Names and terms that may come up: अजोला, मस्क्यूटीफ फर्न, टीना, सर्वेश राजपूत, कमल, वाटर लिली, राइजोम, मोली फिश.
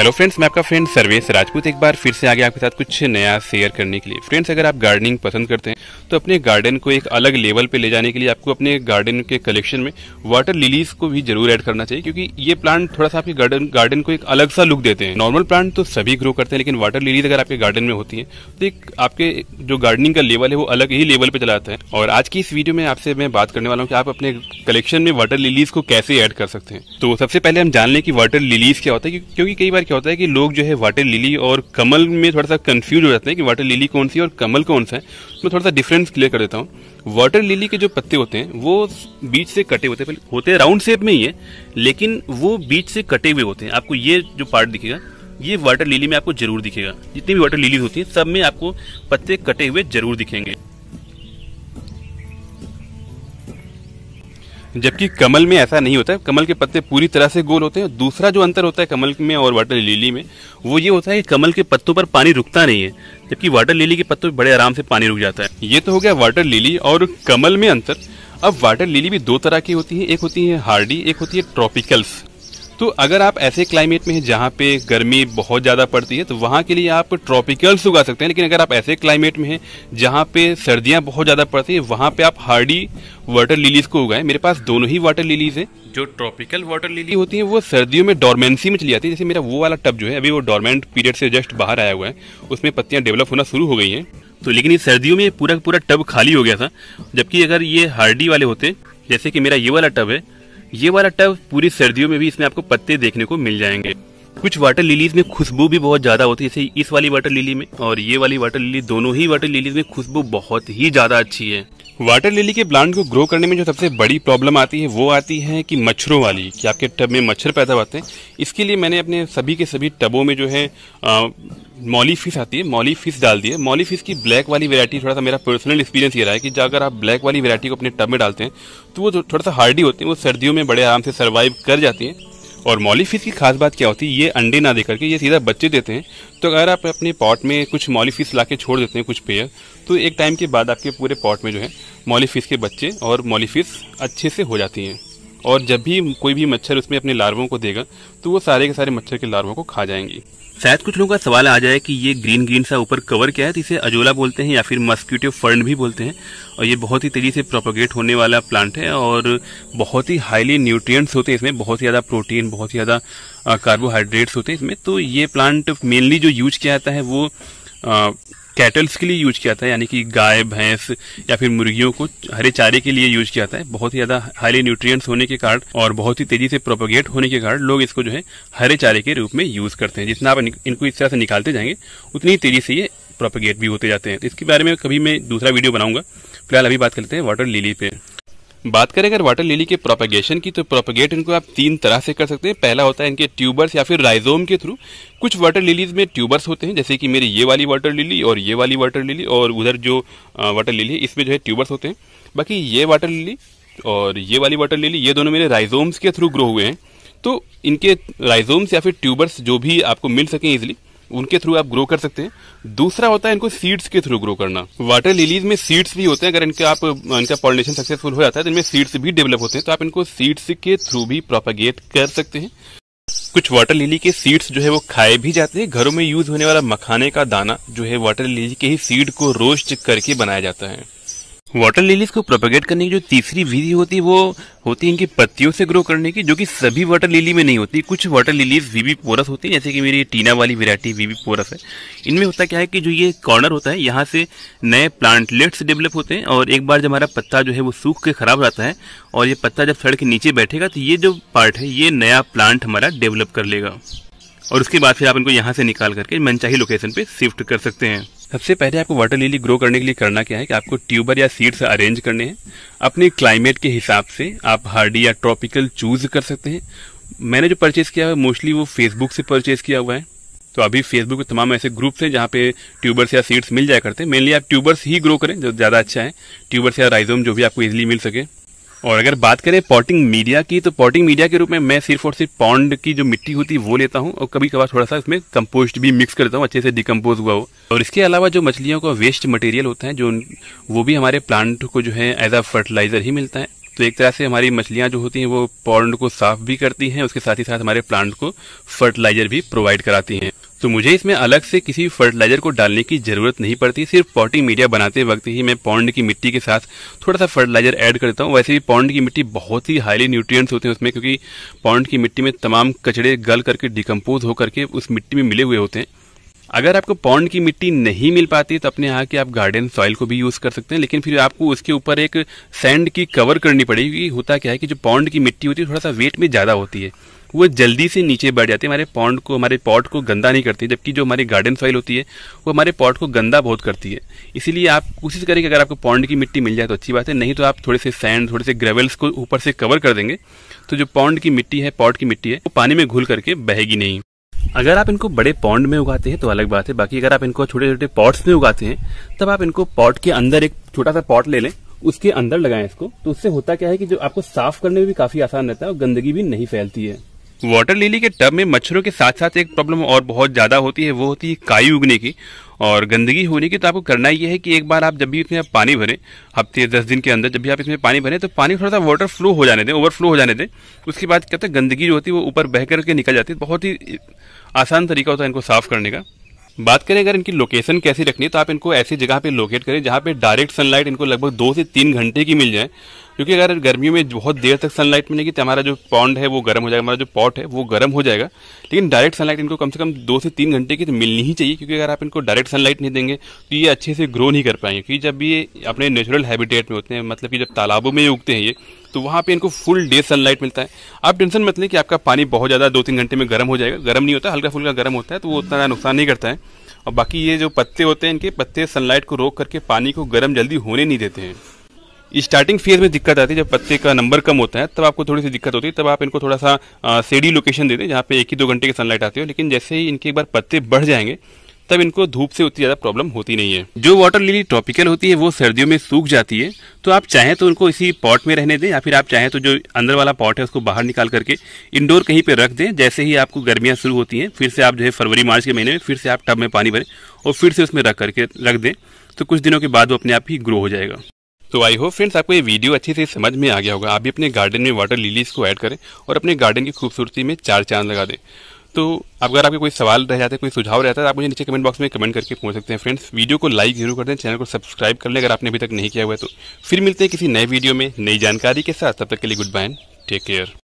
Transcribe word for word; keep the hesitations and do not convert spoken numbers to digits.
Hello friends, मैं आपका friend सर्वेश राजपूत एक बार फिर से आगे आपके साथ कुछ नया शेयर करने के लिए। फ्रेंड्स, अगर आप गार्डनिंग पसंद करते हैं तो अपने गार्डन को एक अलग लेवल पे ले जाने के लिए आपको अपने गार्डन के कलेक्शन में वाटर लिलीज को भी जरूर ऐड करना चाहिए, क्योंकि ये प्लांट थोड़ा सा आपके गार्डन गार्डन को एक अलग सा लुक देते हैं। नॉर्मल प्लांट तो सभी ग्रो करते हैं, लेकिन वाटर लिलीज अगर आपके गार्डन में होती है तो एक आपके जो गार्डनिंग का लेवल है वो अलग ही लेवल पे चला जाता है। और आज की इस वीडियो में आपसे मैं बात करने वाला हूँ कि आप अपने कलेक्शन में वाटर लिलीज को कैसे ऐड कर सकते हैं। तो सबसे पहले हम जान लें कि वाटर लिलीज क्या होता है, क्योंकि कई क्या होता है कि लोग जो है वाटर लिली और कमल में थोड़ा सा कंफ्यूज हो जाते हैं कि वाटर लिली कौन सी और कमल कौन सा है। मैं थोड़ा सा डिफरेंस क्लियर कर देता हूँ। वाटर लिली के जो पत्ते होते हैं वो बीच से कटे होते हैं, होते हैं राउंड शेप में ही है, लेकिन वो बीच से कटे हुए होते हैं। आपको ये जो पार्ट दिखेगा ये वाटर लिली में आपको जरूर दिखेगा। जितनी भी वाटर लिली होती है सब में आपको पत्ते कटे हुए जरूर दिखेंगे, जबकि कमल में ऐसा नहीं होता है। कमल के पत्ते पूरी तरह से गोल होते हैं। दूसरा जो अंतर होता है कमल में और वाटर लिली में वो ये होता है कि कमल के पत्तों पर पानी रुकता नहीं है, जबकि वाटर लिली के पत्तों पर बड़े आराम से पानी रुक जाता है। ये तो हो गया वाटर लिली और कमल में अंतर। अब वाटर लिली भी दो तरह की होती है, एक होती है हार्डी, एक होती है ट्रॉपिकल्स। तो अगर आप ऐसे क्लाइमेट में हैं जहाँ पे गर्मी बहुत ज़्यादा पड़ती है तो वहाँ के लिए आप ट्रॉपिकल्स उगा सकते हैं, लेकिन अगर आप ऐसे क्लाइमेट में हैं जहाँ पे सर्दियाँ बहुत ज़्यादा पड़ती है वहाँ पे आप हार्डी वाटर लिलीज को उगाएं। मेरे पास दोनों ही वाटर लिलीज हैं। जो ट्रॉपिकल वाटर लिली होती है वो सर्दियों में डॉर्मेंसी में चली जाती है। जैसे मेरा वो वाला टब जो है अभी वो डॉर्मेंट पीरियड से जस्ट बाहर आया हुआ है, उसमें पत्तियाँ डेवलप होना शुरू हो गई हैं, तो लेकिन ये सर्दियों में पूरा पूरा टब खाली हो गया था। जबकि अगर ये हार्डी वाले होते, जैसे कि मेरा ये वाला टब है, ये वाला टब पूरी सर्दियों में भी इसमें आपको पत्ते देखने को मिल जाएंगे। कुछ वाटर लिलीज में खुशबू भी बहुत ज्यादा होती है, जैसे इस वाली वाटर लिली में और ये वाली वाटर लिली, दोनों ही वाटर लिलीज में खुशबू बहुत ही ज्यादा अच्छी है। वाटर लिली के प्लांट को ग्रो करने में जो सबसे बड़ी प्रॉब्लम आती है वो आती है कि मच्छरों वाली, कि आपके टब में मच्छर पैदा होते हैं। इसके लिए मैंने अपने सभी के सभी टबों में जो है मोली फिश आती है, मोली फिश डाल दी है। मोली फिश की ब्लैक वाली वैरायटी, थोड़ा सा मेरा पर्सनल एक्सपीरियंस ये रहा है कि अगर आप ब्लैक वाली वैरायटी को अपने टब में डालते हैं तो वो थोड़ा सा हार्डी होती है, वो सर्दियों में बड़े आराम से सर्वाइव कर जाती है। और मोली फिश की खास बात क्या होती है, ये अंडे ना देकर के ये सीधा बच्चे देते हैं। तो अगर आप अपने पॉट में कुछ मोली फिश ला के छोड़ देते हैं कुछ पेयर, तो एक टाइम के बाद आपके पूरे पॉट में जो है मोली फिश के बच्चे और मोली फिश अच्छे से हो जाती हैं। और जब भी कोई भी मच्छर उसमें अपने लार्वों को देगा तो वो सारे के सारे मच्छर के लार्वों को खा जाएंगी। शायद कुछ लोगों का सवाल आ जाए कि ये ग्रीन ग्रीन सा ऊपर कवर क्या है, तो इसे अजोला बोलते हैं या फिर मस्क्यूटीफ फर्न भी बोलते हैं। और ये बहुत ही तेजी से प्रोपोगेट होने वाला प्लांट है और बहुत ही हाईली न्यूट्रिएंट्स होते हैं इसमें, बहुत ही ज़्यादा प्रोटीन, बहुत ही ज़्यादा कार्बोहाइड्रेट्स होते हैं इसमें। तो ये प्लांट मेनली जो यूज किया जाता है वो आ, कैटल्स के लिए यूज किया जाता है, यानी कि गाय, भैंस या फिर मुर्गियों को हरे चारे के लिए यूज किया जाता है। बहुत ही ज्यादा हाईली न्यूट्रिएंट्स होने के कारण और बहुत ही तेजी से प्रोपोगेट होने के कारण लोग इसको जो है हरे चारे के रूप में यूज करते हैं। जितना आप इनको इस तरह से निकालते जाएंगे उतनी तेजी से ये प्रोपोगेट भी होते जाते हैं। तो इसके बारे में कभी मैं दूसरा वीडियो बनाऊंगा। फिलहाल अभी बात करते हैं वाटर लिली पे। बात करें अगर वाटर लिली के प्रोपेगेशन की, तो प्रोपेगेट इनको आप तीन तरह से कर सकते हैं। पहला होता है इनके ट्यूबर्स या फिर राइजोम के थ्रू। कुछ वाटर लिलीज में ट्यूबर्स होते हैं, जैसे कि मेरी ये वाली वाटर लिली और ये वाली वाटर लिली और उधर जो वाटर लिली है इसमें जो है ट्यूबर्स होते हैं। बाकी ये वाटर लिली और ये वाली वाटर लिली ये दोनों मेरे राइजोम्स के थ्रू ग्रो हुए हैं। तो इनके राइजोम्स या फिर ट्यूबर्स जो भी आपको मिल सकें इजिली उनके थ्रू आप ग्रो कर सकते हैं। दूसरा होता है इनको सीड्स के थ्रू ग्रो करना। वाटर लिलीज में सीड्स भी होते हैं, अगर इनके आप इनका पॉलिनेशन सक्सेसफुल हो जाता है तो इनमें सीड्स भी डेवलप होते हैं, तो आप इनको सीड्स के थ्रू भी प्रोपेगेट कर सकते हैं। कुछ वाटर लिली के सीड्स जो है वो खाए भी जाते हैं। घरों में यूज होने वाला मखाने का दाना जो है वाटर लिली के ही सीड को रोस्ट करके बनाया जाता है। वाटर लिलीज को प्रोपेगेट करने की जो तीसरी विधि होती है वो होती है इनकी पत्तियों से ग्रो करने की, जो कि सभी वाटर लिली में नहीं होती। कुछ वाटर लिलीज वीवी पोरस होती है, जैसे कि मेरी टीना वाली वेरायटी वीवी पोरस है। इनमें होता क्या है कि जो ये कॉर्नर होता है यहाँ से नए प्लांटलेट्स डेवलप होते हैं, और एक बार जब हमारा पत्ता जो है वो सूख के खराब हो जाता है और ये पत्ता जब सड़ के नीचे बैठेगा तो ये जो पार्ट है ये नया प्लांट हमारा डेवलप कर लेगा। और उसके बाद फिर आप इनको यहाँ से निकाल करके मनचाही लोकेशन पे शिफ्ट कर सकते हैं। सबसे पहले आपको वाटर लिली ग्रो करने के लिए करना क्या है कि आपको ट्यूबर या सीड्स अरेंज करने हैं। अपने क्लाइमेट के हिसाब से आप हार्डी या ट्रॉपिकल चूज कर सकते हैं। मैंने जो परचेज किया है मोस्टली वो फेसबुक से परचेज किया हुआ है, तो अभी फेसबुक पे तमाम ऐसे ग्रुप्स हैं जहाँ पे ट्यूबर्स या सीड्स मिल जाया करते हैं। मेनली आप ट्यूबर्स ही ग्रो करें जो ज़्यादा अच्छा है, ट्यूबर्स या राइजोम जो भी आपको ईजिली मिल सके। और अगर बात करें पॉटिंग मीडिया की, तो पॉटिंग मीडिया के रूप में मैं सिर्फ और सिर्फ पॉन्ड की जो मिट्टी होती है वो लेता हूँ, और कभी कभार थोड़ा सा इसमें कंपोस्ट भी मिक्स करता हूँ अच्छे से डिकम्पोज हुआ हो। और इसके अलावा जो मछलियों का वेस्ट मटेरियल होता है जो वो भी हमारे प्लांट को जो है एज अ फर्टिलाइजर ही मिलता है। तो एक तरह से हमारी मछलियां जो होती हैं वो पॉन्ड को साफ भी करती हैं, उसके साथ ही साथ हमारे प्लांट को फर्टिलाइजर भी प्रोवाइड कराती हैं। तो मुझे इसमें अलग से किसी फर्टिलाइजर को डालने की जरूरत नहीं पड़ती, सिर्फ पॉटिंग मीडिया बनाते वक्त ही मैं पॉन्ड की मिट्टी के साथ थोड़ा सा फर्टिलाइजर ऐड करता हूँ। वैसे भी पॉन्ड की मिट्टी बहुत ही हाईली न्यूट्रिएंट्स होते हैं उसमें, क्योंकि पॉन्ड की मिट्टी में तमाम कचड़े गल करके डिकम्पोज होकर के उस मिट्टी में मिले हुए होते हैं। अगर आपको पॉन्ड की मिट्टी नहीं मिल पाती तो अपने यहाँ के आप गार्डन सॉइल को भी यूज कर सकते हैं, लेकिन फिर आपको उसके ऊपर एक सैंड की कवर करनी पड़ेगी। होता क्या है कि जो पॉन्ड की मिट्टी होती है थोड़ा सा वेट में ज़्यादा होती है, वो जल्दी से नीचे बढ़ जाती है, हमारे पॉन्ड को हमारे पॉट को गंदा नहीं करती, जबकि जो हमारी गार्डन सॉइल होती है वो हमारे पॉट को गंदा बहुत करती है। इसीलिए आप कोशिश करें कि अगर आपको पॉन्ड की मिट्टी मिल जाए तो अच्छी बात है, नहीं तो आप थोड़े से सैंड थोड़े से ग्रेवल्स को ऊपर से कवर कर देंगे तो जो पॉन्ड की मिट्टी है पॉट की मिट्टी है वो पानी में घुल करके बहेगी नहीं। अगर आप इनको बड़े पॉन्ड में उगाते हैं तो अलग बात है, बाकी अगर आप इनको छोटे छोटे पॉट्स में उगाते हैं तब आप इनको पॉट के अंदर एक छोटा सा पॉट ले लें, उसके अंदर लगाएं इसको, तो उससे होता क्या है कि जो आपको साफ करने में भी काफी आसान रहता है और गंदगी भी नहीं फैलती है। वाटर लिली के टब में मच्छरों के साथ साथ एक प्रॉब्लम और बहुत ज्यादा होती है, वो होती है काई उगने की और गंदगी होने की। तो आपको करना ये है कि एक बार आप जब भी इसमें पानी भरें, हफ्ते दस दिन के अंदर जब भी आप इसमें पानी भरें तो पानी थोड़ा सा वाटर फ्लो हो जाने दें, ओवरफ्लो हो जाने दें। उसके बाद क्या होता है गंदगी जो होती है वो ऊपर बह करके निकल जाती है। बहुत ही आसान तरीका होता है इनको साफ करने का। बात करें अगर इनकी लोकेशन कैसी रखनी है तो आप इनको ऐसी जगह पे लोकेट करें जहाँ पे डायरेक्ट सनलाइट इनको लगभग दो से तीन घंटे की मिल जाए, क्योंकि अगर गर्मियों में बहुत देर तक सनलाइट मिलेगी तो हमारा जो पॉन्ड है वो गर्म हो जाएगा, हमारा जो पॉट है वो गर्म हो जाएगा। लेकिन डायरेक्ट सनलाइट इनको कम से कम दो से तीन घंटे की तो मिलनी ही चाहिए, क्योंकि अगर आप इनको डायरेक्ट सनलाइट नहीं देंगे तो ये अच्छे से ग्रो नहीं कर पाएंगे। क्योंकि जब ये अपने नेचुरल हैबिटेट में होते हैं, मतलब कि जब तालाबों में उगते हैं ये, तो वहाँ पे इनको फुल डे सनलाइट मिलता है। आप टेंशन मत लें कि आपका पानी बहुत ज़्यादा दो तीन घंटे में गर्म हो जाएगा, गर्म नहीं होता, हल्का फुल्का गर्म होता है, तो वो उतना नुकसान नहीं करता है। और बाकी ये जो पत्ते होते हैं इनके पत्ते सनलाइट को रोक करके पानी को गर्म जल्दी होने नहीं देते हैं। स्टार्टिंग फेज में दिक्कत आती है, जब पत्ते का नंबर कम होता है तब आपको थोड़ी सी दिक्कत होती है, तब आप इनको थोड़ा सा शेडी लोकेशन दे दें जहाँ पे एक ही दो घंटे की सनलाइट आती हो। लेकिन जैसे ही इनके एक बार पत्ते बढ़ जाएंगे तब इनको धूप से उतनी ज़्यादा प्रॉब्लम होती नहीं है। जो वाटर लिली ट्रॉपिकल होती है वो सर्दियों में सूख जाती है, तो आप चाहें तो उनको इसी पॉट में रहने दें, या फिर आप चाहें तो जो अंदर वाला पॉट है उसको बाहर निकाल करके इंडोर कहीं पे रख दें। जैसे ही आपको गर्मियाँ शुरू होती हैं फिर से आप जो है फरवरी मार्च के महीने में फिर से आप टब में पानी भरें और फिर से उसमें रख करके रख दें, तो कुछ दिनों के बाद वो अपने आप ही ग्रो हो जाएगा। तो आई होप फ्रेंड्स आपको ये वीडियो अच्छे से समझ में आ गया होगा। आप भी अपने गार्डन में वाटर लिलीज को ऐड करें और अपने गार्डन की खूबसूरती में चार चांद लगा दें। तो अगर आपके कोई सवाल रह जाते हैं, कोई सुझाव रहता है, आप मुझे नीचे कमेंट बॉक्स में कमेंट करके पूछ सकते हैं। फ्रेंड्स वीडियो को लाइक जरूर कर दें, चैनल को सब्सक्राइब कर लें अगर आपने अभी तक नहीं किया हुआ है। तो फिर मिलते हैं किसी नए वीडियो में नई जानकारी के साथ, तब तक के लिए गुड बाय, टेक केयर।